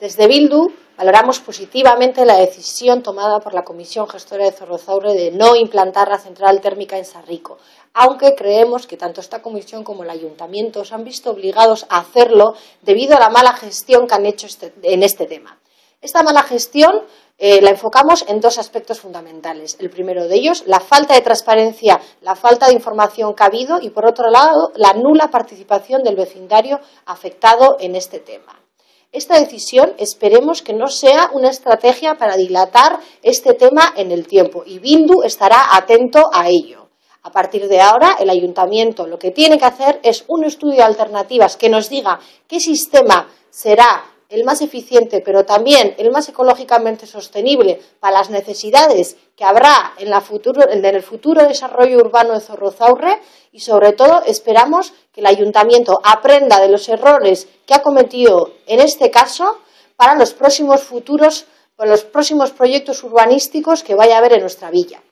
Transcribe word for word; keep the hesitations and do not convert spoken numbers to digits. Desde Bildu valoramos positivamente la decisión tomada por la Comisión Gestora de Zorrotzaurre de no implantar la central térmica en Sarriko, aunque creemos que tanto esta comisión como el ayuntamiento se han visto obligados a hacerlo debido a la mala gestión que han hecho este, en este tema. Esta mala gestión eh, la enfocamos en dos aspectos fundamentales. El primero de ellos, la falta de transparencia, la falta de información que ha habido y, por otro lado, la nula participación del vecindario afectado en este tema. Esta decisión esperemos que no sea una estrategia para dilatar este tema en el tiempo y Bildu estará atento a ello. A partir de ahora, el ayuntamiento lo que tiene que hacer es un estudio de alternativas que nos diga qué sistema será el más eficiente, pero también el más ecológicamente sostenible para las necesidades que habrá en, la futuro, en el futuro desarrollo urbano de Zorrotzaurre y, sobre todo, esperamos que el ayuntamiento aprenda de los errores que ha cometido en este caso para los próximos futuros o los próximos proyectos urbanísticos que vaya a haber en nuestra villa.